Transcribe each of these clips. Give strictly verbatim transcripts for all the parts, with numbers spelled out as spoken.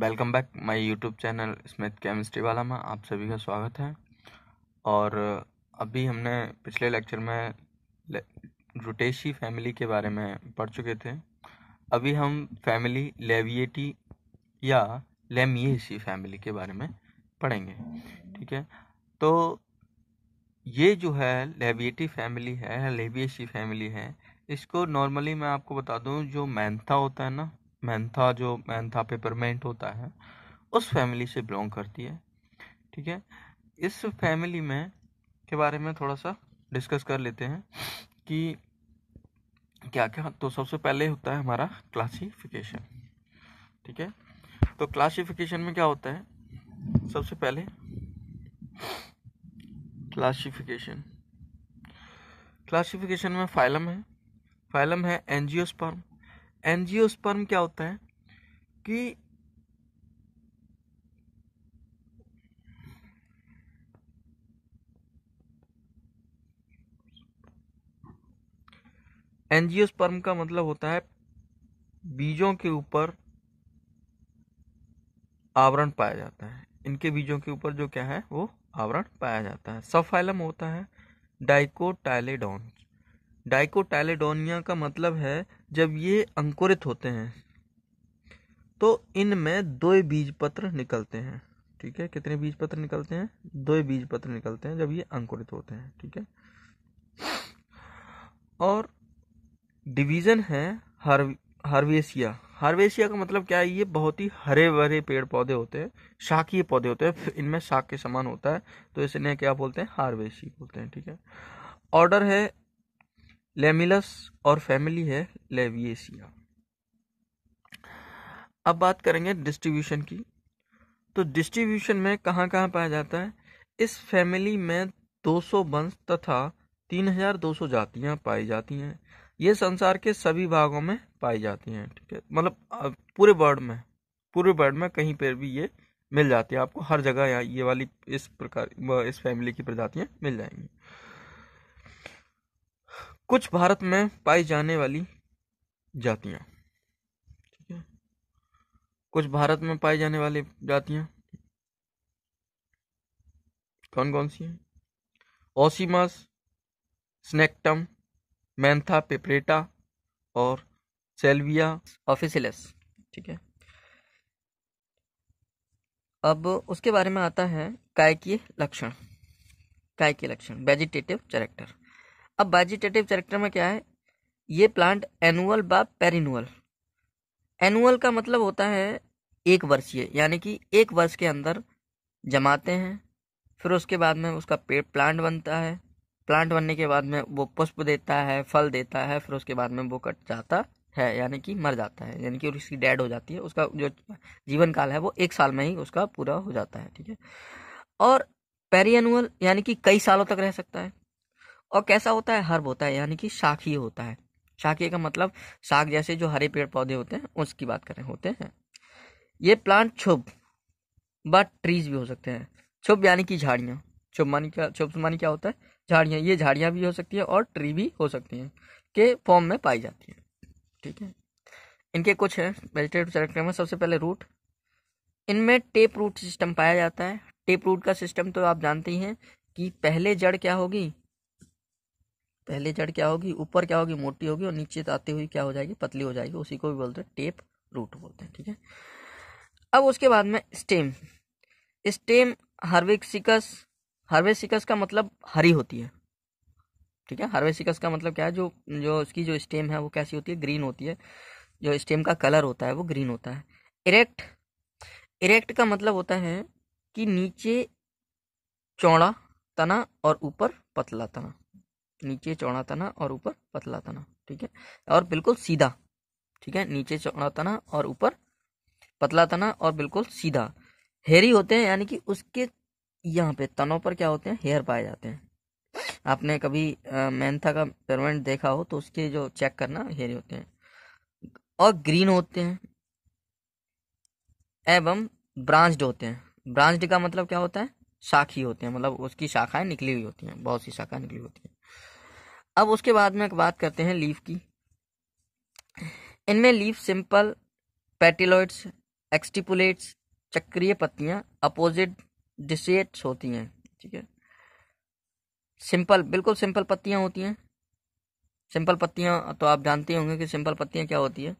Welcome back my YouTube channel Smith chemistry वाला में आप सभी का स्वागत है। और अभी हमने पिछले लेक्चर में रुटेशी फैमिली के बारे में पढ़ चुके थे। अभी हम फैमिली लेविएटी या लैमिएसी फैमिली के बारे में पढ़ेंगे, ठीक है। तो ये जो है लेविएटी फैमिली है, लेविएसी फैमिली है, इसको नॉर्मली मैं आपको बता दूं, जो मेंथा होता है ना, मेंथा जो मेंथा पेपरमेंट होता है, उस फैमिली से बिलोंग करती है, ठीक है। इस फैमिली में के बारे में थोड़ा सा डिस्कस कर लेते हैं कि क्या क्या। तो सबसे पहले होता है हमारा क्लासिफिकेशन, ठीक है। तो क्लासिफिकेशन में क्या होता है, सबसे पहले क्लासिफिकेशन क्लासिफिकेशन में फाइलम है। फाइलम है एंजियोस्पर्म। एंजियोस्पर्म क्या होता है कि एंजियोस्पर्म का मतलब होता है बीजों के ऊपर आवरण पाया जाता है। इनके बीजों के ऊपर जो क्या है वो आवरण पाया जाता है। सब फाइलम होता है डाइकोटाइलेडॉन। डाइकोटाइलेडोनिया का मतलब है जब ये अंकुरित होते हैं तो इनमें दो बीज पत्र निकलते हैं, ठीक है। कितने बीज पत्र निकलते हैं? दो बीज पत्र निकलते हैं जब ये अंकुरित होते हैं, ठीक है। और डिवीजन है हार्वेसिया। हार्वेसिया का मतलब क्या है, ये बहुत ही हरे भरे पेड़ पौधे होते हैं, शाकीय पौधे होते हैं, इनमें शाक के समान होता है, तो इसलिए क्या बोलते हैं, हार्वेसी बोलते हैं, ठीक है। ऑर्डर है लेमिलस और फैमिली है लेविएसिया। अब बात करेंगे डिस्ट्रीब्यूशन की। तो डिस्ट्रीब्यूशन में कहाँ कहाँ पाया जाता है? इस फैमिली में दो सौ वंश तथा तीन हज़ार दो सौ जातियाँ पाई जाती हैं। ये संसार के सभी भागों में पाई जाती हैं, ठीक है। मतलब पूरे वर्ल्ड में पूरे वर्ल्ड में कहीं पर भी ये मिल जाती है आपको, हर जगह यहाँ ये वाली इस प्रकार इस फैमिली की प्रजातियाँ मिल जाएंगी। कुछ भारत में पाई जाने वाली जातियां, ठीक है, कुछ भारत में पाई जाने वाली जातियां कौन कौन सी हैं? ओसिमस सैंक्टम, मेंथा पिपरेटा और सेल्विया ऑफिसिनलिस, ठीक है। अब उसके बारे में आता है कायकीय लक्षण। कायकीय लक्षण वेजिटेटिव कैरेक्टर। अब वेजिटेटिव कैरेक्टर में क्या है, ये प्लांट एनुअल व पेरिनुअल। एनुअल का मतलब होता है एक वर्षीय, यानी कि एक वर्ष के अंदर जमाते हैं, फिर उसके बाद में उसका पेड़ प्लांट बनता है। प्लांट बनने के बाद में वो पुष्प देता है, फल देता है, फिर उसके बाद में वो कट जाता है, यानी कि मर जाता है, यानी कि उसकी डेड हो जाती है। उसका जो जीवन काल है वो एक साल में ही उसका पूरा हो जाता है, ठीक है। और पेरिएनुअल यानी कि कई सालों तक रह सकता है। और कैसा होता है, हर्ब होता है, यानी कि शाखीय होता है। शाखीय का मतलब शाख जैसे जो हरे पेड़ पौधे होते हैं उसकी बात करें होते हैं। ये प्लांट छुब बट ट्रीज भी हो सकते हैं। छुब यानी कि झाड़ियाँ, छुब मानी क्या, छुब मानी क्या होता है, झाड़ियाँ। ये झाड़ियाँ भी हो सकती है और ट्री भी हो सकती हैं के फॉर्म में पाई जाती हैं, ठीक है। इनके कुछ हैं वेजिटेटिव कैरेक्टर में, सबसे पहले रूट। इनमें टेप रूट सिस्टम पाया जाता है। टेप रूट का सिस्टम तो आप जानते ही हैं कि पहले जड़ क्या होगी, पहले जड़ क्या होगी, ऊपर क्या होगी, मोटी होगी और नीचे आते हुए क्या हो जाएगी, पतली हो जाएगी। उसी को भी बोलते हैं टेप रूट बोलते हैं, ठीक है। अब उसके बाद में स्टेम। स्टेम हार्वेसिकस। हार्वेसिकस का मतलब हरी होती है, ठीक है। हार्वेसिकस का मतलब क्या है, जो जो उसकी जो स्टेम है वो कैसी होती है, ग्रीन होती है। जो स्टेम का कलर होता है वो ग्रीन होता है। इरेक्ट। इरेक्ट का मतलब होता है कि नीचे चौड़ा तना और ऊपर पतला तना, नीचे चौड़ा तना और ऊपर पतला तना, ठीक है। और बिल्कुल सीधा, ठीक है, नीचे चौड़ा तना और ऊपर पतला तना और बिल्कुल सीधा। हेयरी होते हैं, यानी कि उसके यहाँ पे तनों पर क्या होते हैं, हेयर पाए जाते हैं। आपने कभी मेंथा का पेपरमेंट देखा हो तो उसके जो चेक करना, हेयरी होते हैं और ग्रीन होते हैं एवं ब्रांच्ड होते हैं। ब्रांच्ड का मतलब क्या होता है, शाखी होते हैं, मतलब उसकी शाखाएं निकली हुई होती हैं, बहुत सी शाखाएं निकली होती हैं। अब उसके बाद में बात करते हैं लीफ की। इनमें लीफ सिंपल पेटिलॉइड्स एक्सटिपुलेट्स चक्रीय पत्तियां अपोजिट डिसेट्स होती हैं, ठीक है। सिंपल, बिल्कुल सिंपल पत्तियां होती हैं। सिंपल पत्तियां तो आप जानते होंगे कि सिंपल पत्तियां क्या होती है,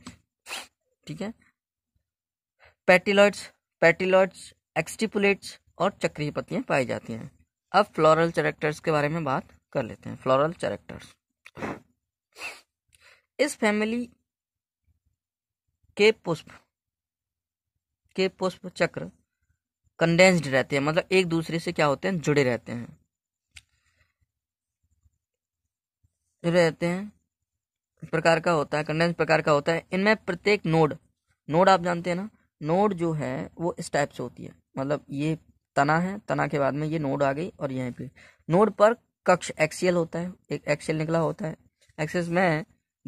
ठीक है। पेटिलॉइड्स, पेटिलॉइड्स एक्सटिपुलेट्स और चक्रीय पत्तियां पाई जाती हैं। अब फ्लोरल चैरेक्टर्स के बारे में बात कर लेते हैं। फ्लोरल चैरेक्टर्स, इस फैमिली के पुष्प के पुष्प चक्र कंडेंस्ड रहते हैं, मतलब एक दूसरे से क्या होते हैं, जुड़े रहते हैं रहते हैं प्रकार का होता है, कंडेंस प्रकार का होता है। इनमें प्रत्येक नोड, नोड आप जानते हैं ना, नोड जो है वो इस टाइप से होती है, मतलब ये तना है, तना के बाद में ये नोड आ गई और यहीं पे नोड पर कक्ष एक्सियल होता है, एक एक्सियल निकला होता है। एक्सिस में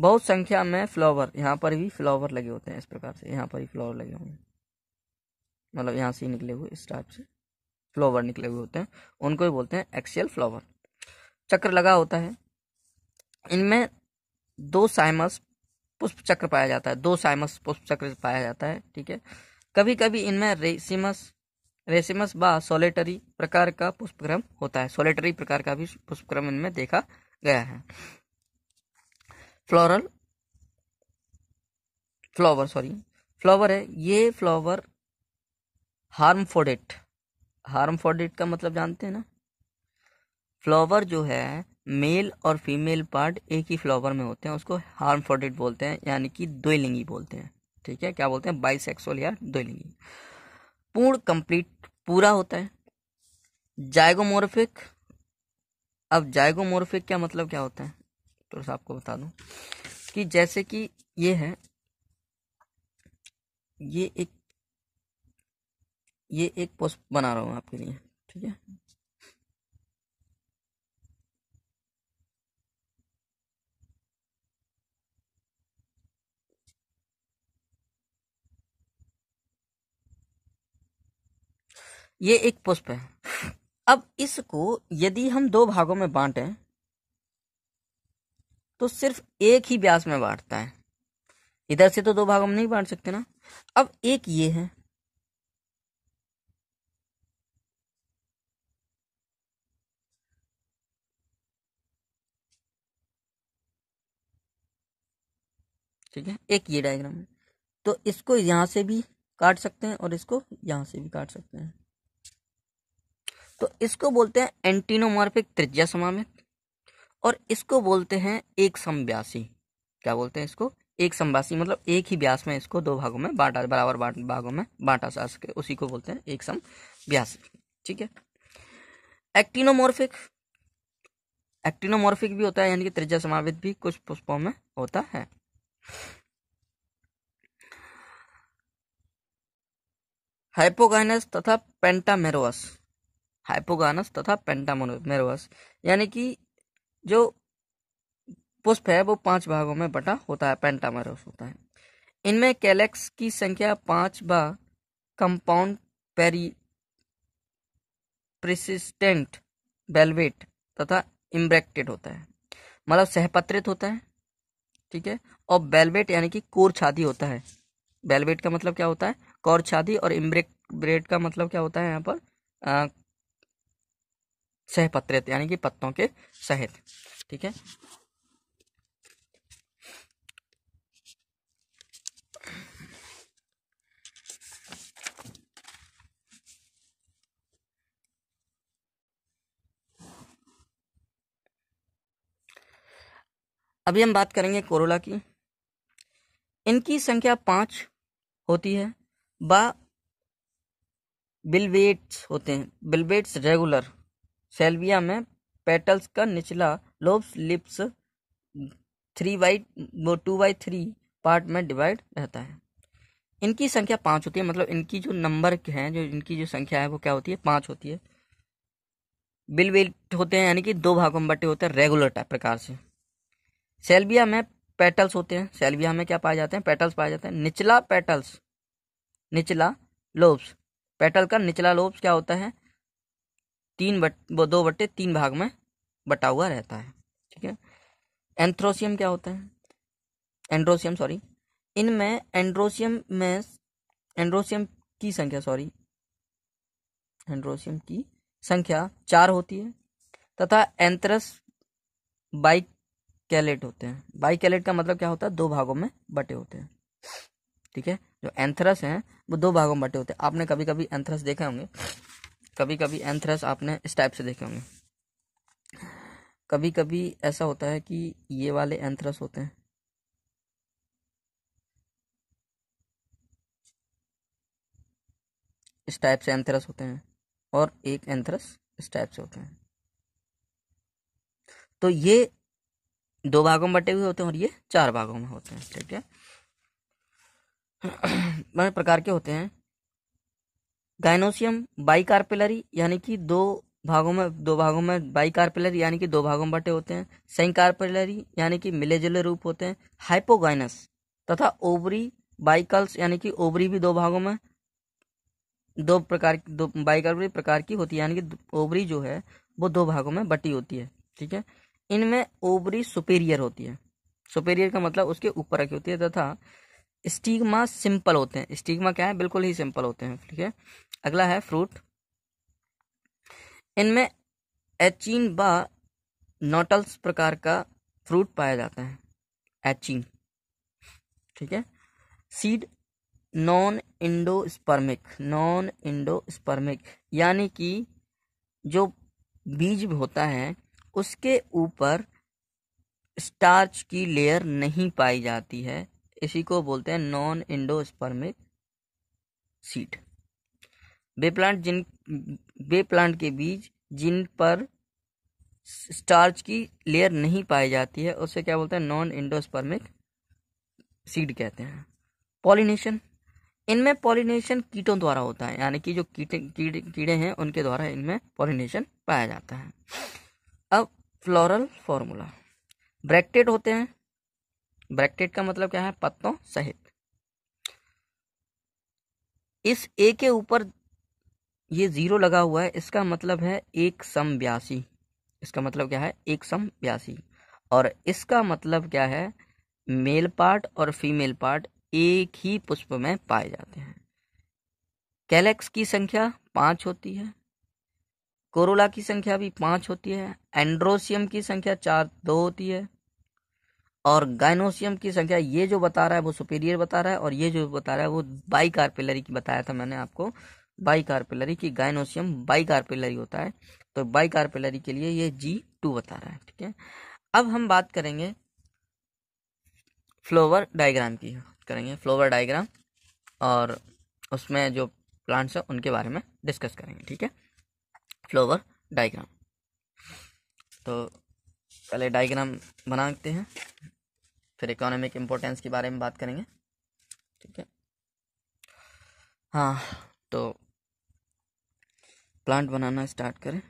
बहुत संख्या में फ्लावर, यहाँ पर भी फ्लावर लगे होते हैं, इस प्रकार से यहाँ पर भी फ्लावर लगे होंगे, मतलब यहाँ से निकले हुए इस टाइप से फ्लावर निकले हुए होते हैं, उनको ही बोलते हैं एक्सियल फ्लावर। चक्र लगा होता है। इनमें दो साइमस पुष्प चक्र पाया जाता है, दो साइमस पुष्प चक्र पाया जाता है, ठीक है। कभी कभी इनमें रेसिमस रेसिमस व सोलेटरी प्रकार का पुष्पक्रम होता है। सोलेटरी प्रकार का भी पुष्पक्रम इनमें देखा गया है। फ्लोरल फ्लावर सॉरी फ्लावर है ये फ्लावर हार्मफोडेट, हार्मफोडेट का मतलब जानते हैं ना, फ्लावर जो है मेल और फीमेल पार्ट एक ही फ्लावर में होते हैं, उसको हार्मफोडेट बोलते हैं, यानी कि द्विलिंगी बोलते हैं, ठीक है। क्या बोलते हैं, बाइसेक्सुअल या द्विलिंगी। पूर्ण कंप्लीट पूरा होता है। जाइगोमोर्फिक, अब जाइगोमोर्फिक क्या मतलब क्या होता है तो आपको बता दूं कि जैसे कि ये है, ये एक ये एक पोस्ट बना रहा हूं आपके लिए, ठीक है। ये एक पुष्प है। अब इसको यदि हम दो भागों में बांटें तो सिर्फ एक ही व्यास में बांटता है, इधर से तो दो भागों में नहीं बांट सकते ना। अब एक ये है, ठीक है, एक ये डायग्राम है, तो इसको यहां से भी काट सकते हैं और इसको यहां से भी काट सकते हैं, तो इसको बोलते हैं एंटीनोमॉर्फिक त्रिज्या समामित, और इसको बोलते हैं एक समव्यासी। क्या बोलते हैं इसको, एक समव्यासी, मतलब एक ही व्यास में इसको दो भागों में बांटा, बराबर बांट, भागों में बांटा जा सके, उसी को बोलते हैं एक समव्यासी, ठीक है। एक्टिनोमॉर्फिक, एक्टिनोमॉर्फिक भी होता है, यानी कि त्रिज्या समावित भी कुछ पुष्पों में होता है। हाइपोगाइनस तथा पेंटामेरोस, हाइपोगाइनस तथा पेंटामेरोस, यानी कि जो पुष्प है वो पांच भागों में बटा होता है, पेंटामेरोस होता है। इनमें कैलेक्स की संख्या पांच बा कंपाउंड पेरी प्रिसिस्टेंट वेलवेट तथा इम्ब्रेक्टेड होता है, मतलब सहपत्रित होता है, ठीक है। और वेलवेट यानी कि कोरछादी होता है। वेलवेट का मतलब क्या होता है, कोरछादी, और इम्ब्रेक्टेड का मतलब क्या होता है, यहाँ पर आ, सहपत्रित यानी कि पत्तों के सहित, ठीक है। अभी हम बात करेंगे कोरोला की। इनकी संख्या पांच होती है। बा बिलवेट्स होते हैं। बिलवेट्स रेगुलर, सेल्विया में पेटल्स का निचला lobe lips three by two by three part में डिवाइड रहता है। इनकी संख्या पाँच होती है, मतलब इनकी जो नंबर है, जो इनकी जो संख्या है वो क्या होती है, पाँच होती है। बिलवेट होते हैं, यानी कि दो भागों में बटे होते हैं, रेगुलर टाइप प्रकार से। सेल्विया में पेटल्स होते हैं। सेल्विया में क्या पाए जाते हैं, पेटल्स पाए जाते हैं। निचला पेटल्स, निचला लोब्स, पेटल का निचला लोब्स क्या होता है, तीन बट दो बट्टे तीन भाग में बटा हुआ रहता है, ठीक है। एंथ्रोसियम क्या होता है, एंड्रोसियम सॉरी इनमें एंड्रोसियम में एंड्रोसियम की संख्या सॉरी एंड्रोसियम की संख्या चार होती है तथा एंथ्रस बाइकैलेट होते हैं। बाइकैलेट का मतलब क्या होता है, दो भागों में बटे होते हैं। ठीक है, जो एंथ्रस हैं वो दो भागों में बटे होते हैं। आपने कभी कभी एंथ्रस देखे होंगे, कभी कभी एंथ्रस आपने इस टाइप से देखे होंगे। कभी कभी ऐसा होता है कि ये वाले एंथ्रस होते हैं, इस टाइप से एंथ्रस होते हैं, और एक एंथ्रस इस टाइप से होते हैं। तो ये दो भागों में बटे हुए होते हैं और ये चार भागों में होते हैं। ठीक है, बड़े प्रकार के होते हैं। गाइनोसियम बाइकार्पिलरी यानी कि दो भागों में दो भागों में बाइकार्पिलरी यानी कि दो भागों में बटे होते हैं। सेंकार्पिलरी यानी कि मिले जुले रूप होते हैं। हाइपोगाइनस तथा ओवरी बाइकल्स यानी कि ओवरी भी दो भागों में दो प्रकार दो बाइकार्पिलरी प्रकार की होती है, यानी कि ओवरी जो है वो दो भागों में बटी होती है। ठीक है, इनमें ओवरी सुपेरियर होती है, सुपेरियर का मतलब उसके ऊपर रखी होती है, तथा स्टिग्मा सिंपल होते हैं। स्टिग्मा क्या है, बिल्कुल ही सिंपल होते हैं। ठीक है, अगला है फ्रूट। इनमें एचीन बा नोटल्स प्रकार का फ्रूट पाया जाता है, एचीन। ठीक है, seed non endospermic non endospermic यानी कि जो बीज होता है उसके ऊपर स्टार्च की लेयर नहीं पाई जाती है, इसी को बोलते हैं नॉन इंडोस्पर्मिक सीड। बे प्लांट जिन बे प्लांट के बीज जिन पर स्टार्च की लेयर नहीं पाई जाती है उसे क्या बोलते हैं, नॉन इंडोस्पर्मिक सीड कहते हैं। पॉलिनेशन, इनमें पॉलिनेशन कीटों द्वारा होता है, यानी कि जो कीटे कीड़े कीड़े हैं उनके द्वारा इनमें पॉलिनेशन पाया जाता है। अब फ्लोरल फॉर्मूला, ब्रैक्टेट होते हैं। ब्रैक्टेट का मतलब क्या है, पत्तों सहित। इस ए के ऊपर ये जीरो लगा हुआ है, इसका मतलब है एक समव्यासी, इसका मतलब क्या है, एक समव्यासी। और इसका मतलब क्या है, मेल पार्ट और फीमेल पार्ट एक ही पुष्प में पाए जाते हैं। कैलेक्स की संख्या पांच होती है, कोरोला की संख्या भी पांच होती है, एंड्रोसियम की संख्या चार दो होती है, और गाइनोसियम की संख्या ये जो बता रहा है वो सुपीरियर बता रहा है, और ये जो बता रहा है वो बाइकार्पिलरी की बताया था मैंने आपको, बाइकार्पिलरी की गाइनोसियम बाइकार्पिलरी होता है, तो बाइकार्पिलरी के लिए ये जी टू बता रहा है। ठीक है, अब हम बात करेंगे फ्लोवर डायग्राम की करेंगे फ्लोवर डायग्राम और उसमें जो प्लांट्स हैं उनके बारे में डिस्कस करेंगे। ठीक है, फ्लोवर डायग्राम, तो पहले डायग्राम बनाते हैं, फिर इकोनॉमिक इम्पोर्टेंस के बारे में बात करेंगे। ठीक है, हाँ, तो प्लांट बनाना स्टार्ट करें।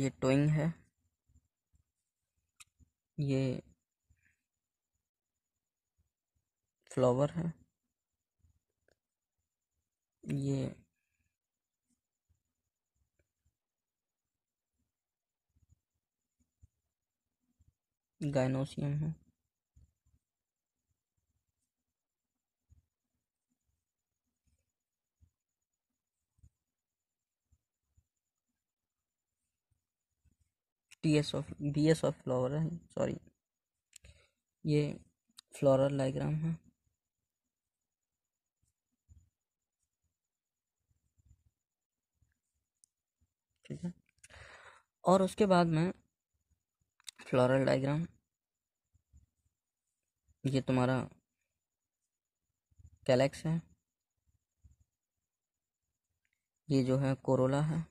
ये टोइंग है, ये फ्लावर है, ये गाइनोसियम है, T S of B S of flower है, सॉरी ये फ्लोरल डायग्राम है, ठीक है। और उसके बाद में फ्लोरल डायग्राम ये तुम्हारा कैलेक्स है, ये जो है कोरोला है,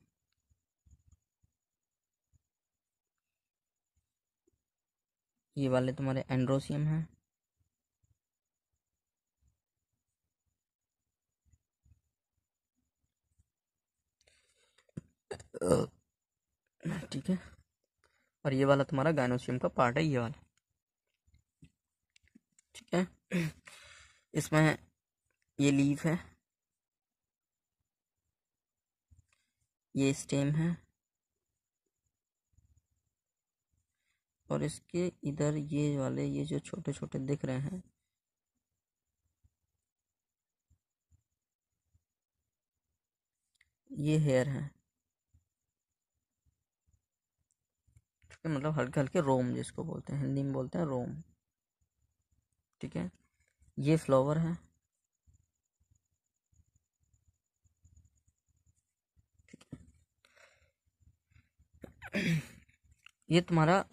ये वाले तुम्हारे एंड्रोसियम हैं, ठीक है। और ये वाला तुम्हारा गाइनोसियम का पार्ट है, ये वाला, ठीक है। इसमें ये लीफ है, ये स्टेम है, और इसके इधर ये वाले ये जो छोटे छोटे दिख रहे हैं ये हेयर है, मतलब हल्के हल्के रोम जिसको बोलते हैं, हिंदी में बोलते हैं रोम, ठीक है। ये फ्लावर है, ठीक है। ये तुम्हारा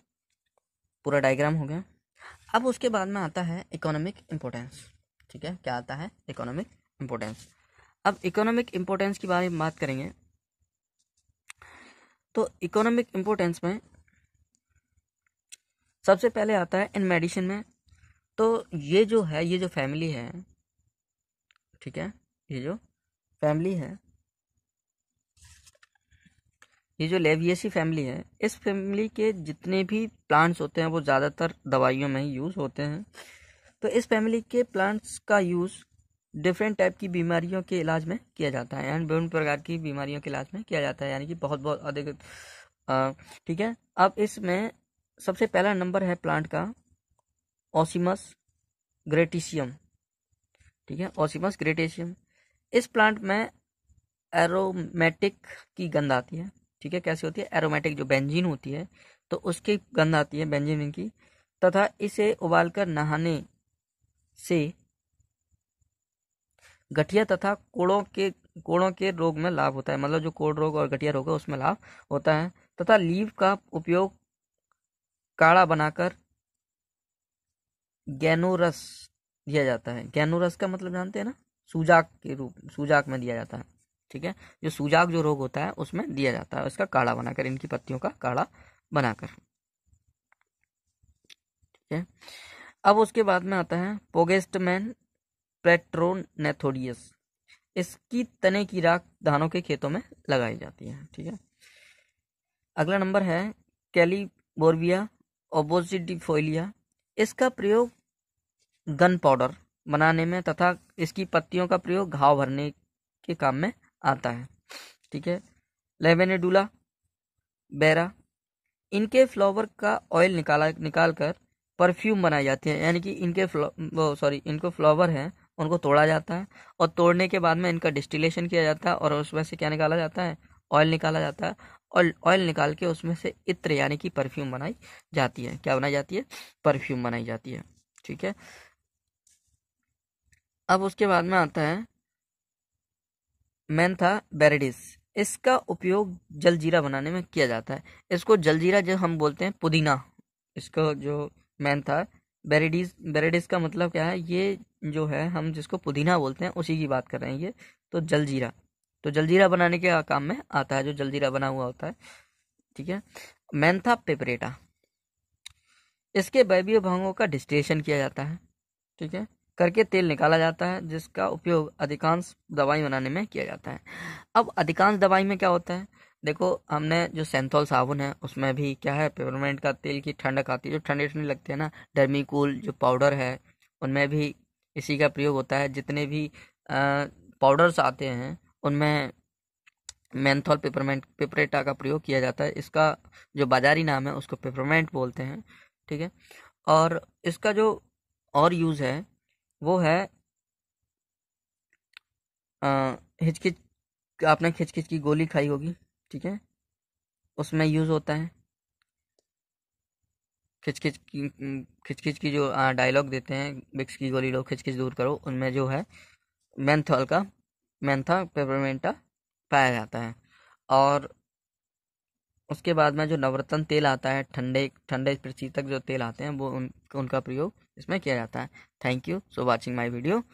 पूरा डायग्राम हो गया। अब उसके बाद में आता है इकोनॉमिक इम्पोर्टेंस, ठीक है। क्या आता है? Economic importance. अब इकोनॉमिक इम्पोर्टेंस के बारे में बात करेंगे तो इकोनॉमिक इम्पोर्टेंस में सबसे पहले आता है इन मेडिसिन में, तो ये जो है ये जो फैमिली है, ठीक है, ये जो फैमिली है, ये जो लेविएसी फैमिली है, इस फैमिली के जितने भी प्लांट्स होते हैं वो ज़्यादातर दवाइयों में ही यूज़ होते हैं। तो इस फैमिली के प्लांट्स का यूज़ डिफरेंट टाइप की बीमारियों के इलाज में किया जाता है, यानी विभिन्न प्रकार की बीमारियों के इलाज में किया जाता है, यानी कि बहुत बहुत अधिक। ठीक है, अब इसमें सबसे पहला नंबर है प्लांट का ओसिमस ग्रेटिशियम। ठीक है, ओसिमस ग्रेटिशियम, इस प्लांट में एरोमेटिक की गंध आती है। ठीक है, कैसे होती है? एरोमेटिक जो बेंजीन होती है तो उसकी गंध आती है, बेंजीन की, तथा इसे उबालकर नहाने से गठिया तथा कोड़ों के कोड़ों के रोग में लाभ होता है, मतलब जो कोड़ रोग और गठिया रोग है उसमें लाभ होता है, तथा लीव का उपयोग काढ़ा बनाकर गैनोरस दिया जाता है। गैनोरस का मतलब जानते हैं ना, सूजाक के रूप, सूजाक में दिया जाता है। ठीक है, जो सूजाक जो रोग होता है उसमें दिया जाता है, इसका काढ़ा बनाकर, इनकी पत्तियों का काढ़ा बनाकर। ठीक है, अब उसके बाद में आता है पोगेस्टमैन प्लेट्रोनेथोडियस, इसकी तने की राख धानों के खेतों में लगाई जाती है। ठीक है, अगला नंबर है कैलिबोर्बिया ओबोसिडिफोलिया, इसका प्रयोग गन पाउडर बनाने में तथा इसकी पत्तियों का प्रयोग घाव भरने के काम में आता है। ठीक है, लेवेनेडुला बेरा, इनके फ्लावर का ऑयल निकाला निकाल कर परफ्यूम बनाई जाती है, यानी कि इनके फ्लो सॉरी इनको फ्लावर है उनको तोड़ा जाता है और तोड़ने के बाद में इनका डिस्टिलेशन किया जाता है और उसमें से क्या निकाला जाता है? ऑयल निकाला जाता है, और ऑयल निकाल के उसमें से इत्र यानी कि परफ्यूम बनाई जाती है। क्या बनाई जाती है? परफ्यूम बनाई जाती है। ठीक है, अब उसके बाद में आता है मेंथा बेरेडिस, इसका उपयोग जलजीरा बनाने में किया जाता है। इसको जलजीरा जो हम बोलते हैं पुदीना, इसको जो मेंथा बेरेडिस बेरेडिस का मतलब क्या है? ये जो है हम जिसको पुदीना बोलते हैं उसी की बात कर रहे हैं, ये तो जलजीरा, तो जलजीरा बनाने के काम में आता है, जो जलजीरा बना हुआ होता है। ठीक है, मेंथा पिपरेटा, इसके वैवीय भागों का डिस्टिलेशन किया जाता है। ठीक है, करके तेल निकाला जाता है, जिसका उपयोग अधिकांश दवाई बनाने में किया जाता है। अब अधिकांश दवाई में क्या होता है? देखो, हमने जो सेंथोल साबुन है उसमें भी क्या है? पेपरमेंट का तेल की ठंडक आती है, जो ठंडे ठंडे लगते हैं ना। डर्मिकूल जो पाउडर है उनमें भी इसी का प्रयोग होता है। जितने भी पाउडर्स आते हैं उनमें मेंथॉल पेपरमेंट पेपरेटा का प्रयोग किया जाता है। इसका जो बाजारी नाम है उसको पेपरमेंट बोलते हैं। ठीक है, और इसका जो और यूज़ है वो है हिचकिच, आपने खिचकिच की गोली खाई होगी। ठीक है, उसमें यूज़ होता है। खिचकिच की खिचकिच की जो डायलॉग देते हैं, विक्स की गोली लो, खिचकिच दूर करो, उनमें जो है मेंथॉल का मेंथा पेपरमेंटा पाया जाता है। और उसके बाद में जो नवरत्न तेल आता है, ठंडे ठंडे पृथ्वी तक जो तेल आते हैं वो उन, उनका प्रयोग इसमें किया जाता है। Thank you so watching my video.